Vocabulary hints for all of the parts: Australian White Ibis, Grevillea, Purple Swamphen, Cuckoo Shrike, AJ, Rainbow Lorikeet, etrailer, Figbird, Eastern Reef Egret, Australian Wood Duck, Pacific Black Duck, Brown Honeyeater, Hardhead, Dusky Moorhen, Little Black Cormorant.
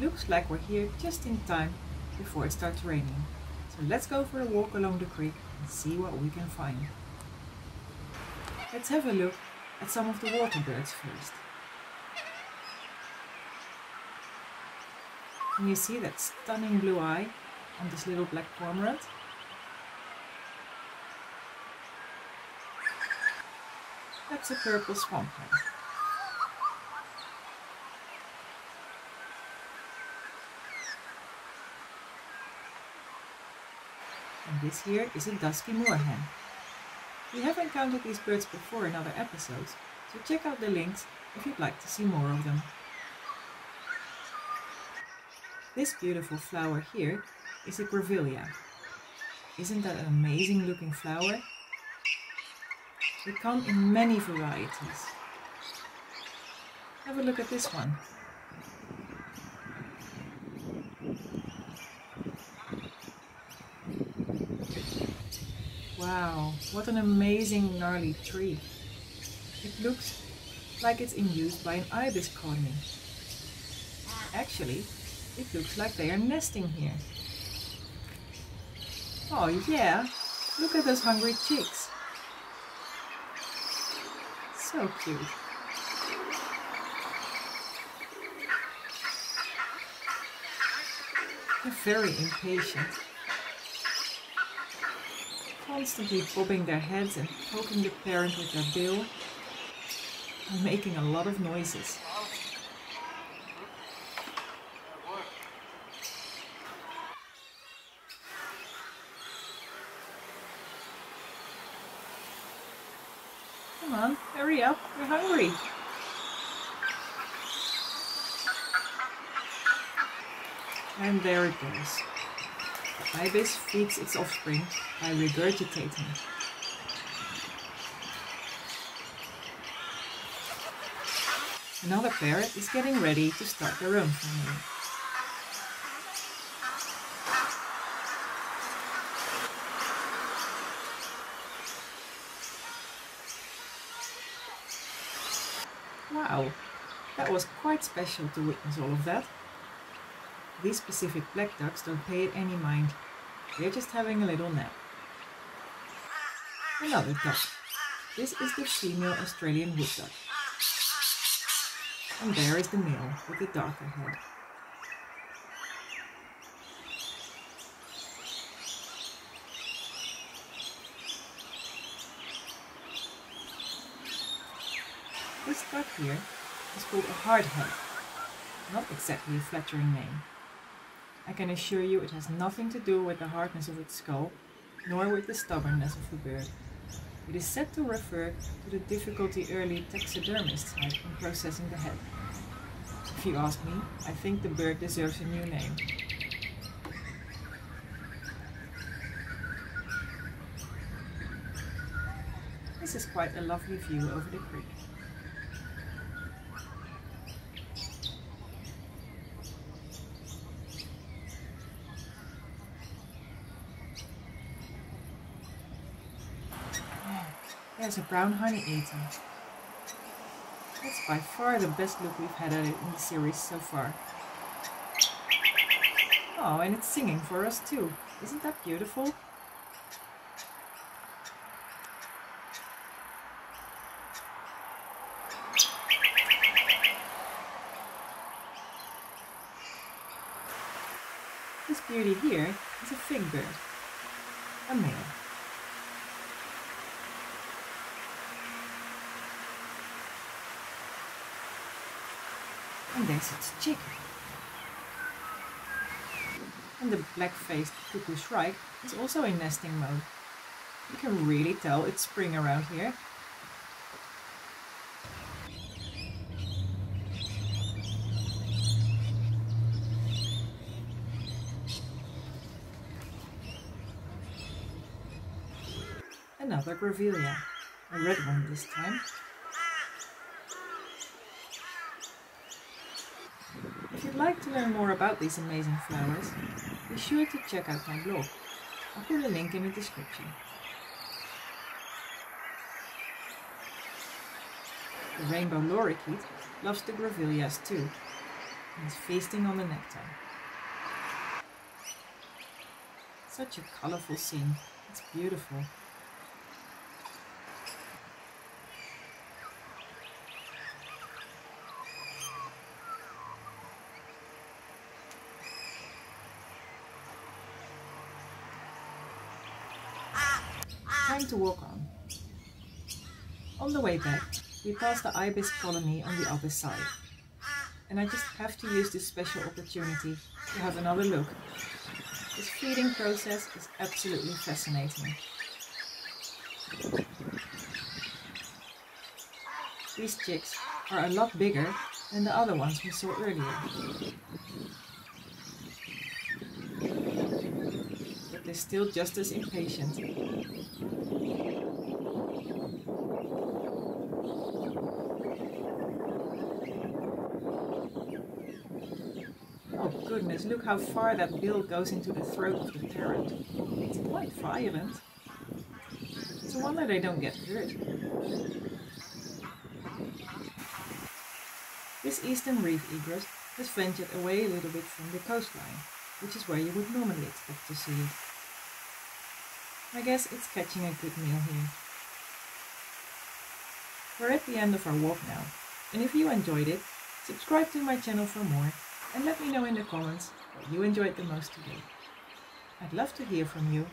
Looks like we're here just in time before it starts raining. So let's go for a walk along the creek and see what we can find. Let's have a look at some of the water birds first. Can you see that stunning blue eye on this little black cormorant? That's a purple swamphen. And this here is a dusky moorhen. We have encountered these birds before in other episodes, so check out the links if you'd like to see more of them. This beautiful flower here is a grevillea. Isn't that an amazing looking flower? They come in many varieties. Have a look at this one. Wow, what an amazing gnarly tree. It looks like it's in use by an ibis colony. Actually, it looks like they are nesting here. Oh yeah, look at those hungry chicks. So cute. They're very impatient. Constantly bobbing their heads and poking the parent with their bill and making a lot of noises. Come on, hurry up, we're hungry. And there it goes. The ibis feeds its offspring by regurgitating. Another parrot is getting ready to start their own family. Wow, that was quite special to witness all of that. These specific black ducks don't pay it any mind. They're just having a little nap. Another duck. This is the female Australian wood duck. And there is the male with the darker head. This duck here is called a hardhead, not exactly a flattering name. I can assure you it has nothing to do with the hardness of its skull, nor with the stubbornness of the bird. It is said to refer to the difficulty early taxidermists had in processing the head. If you ask me, I think the bird deserves a new name. This is quite a lovely view over the creek. There's a brown honeyeater. That's by far the best look we've had at it in the series so far. Oh, and it's singing for us too. Isn't that beautiful? This beauty here is a figbird, a male. And there's its chick. And the black-faced cuckoo shrike is also in nesting mode. You can really tell it's spring around here. Another grevillea, a red one this time. If you'd like to learn more about these amazing flowers, be sure to check out my blog. I'll put a link in the description. The rainbow lorikeet loves the grevilleas too. and is feasting on the nectar. Such a colourful scene, it's beautiful. Time to walk on. On the way back, we passed the ibis colony on the other side, and I just have to use this special opportunity to have another look. This feeding process is absolutely fascinating. These chicks are a lot bigger than the other ones we saw earlier, but they're still just as impatient. Goodness, look how far that bill goes into the throat of the parrot. It's quite violent. It's a wonder they don't get hurt. This Eastern Reef Egret has ventured away a little bit from the coastline, which is where you would normally expect to see it. I guess it's catching a good meal here. We're at the end of our walk now, and if you enjoyed it, subscribe to my channel for more. And let me know in the comments what you enjoyed the most today. I'd love to hear from you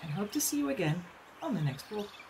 and hope to see you again on the next walk.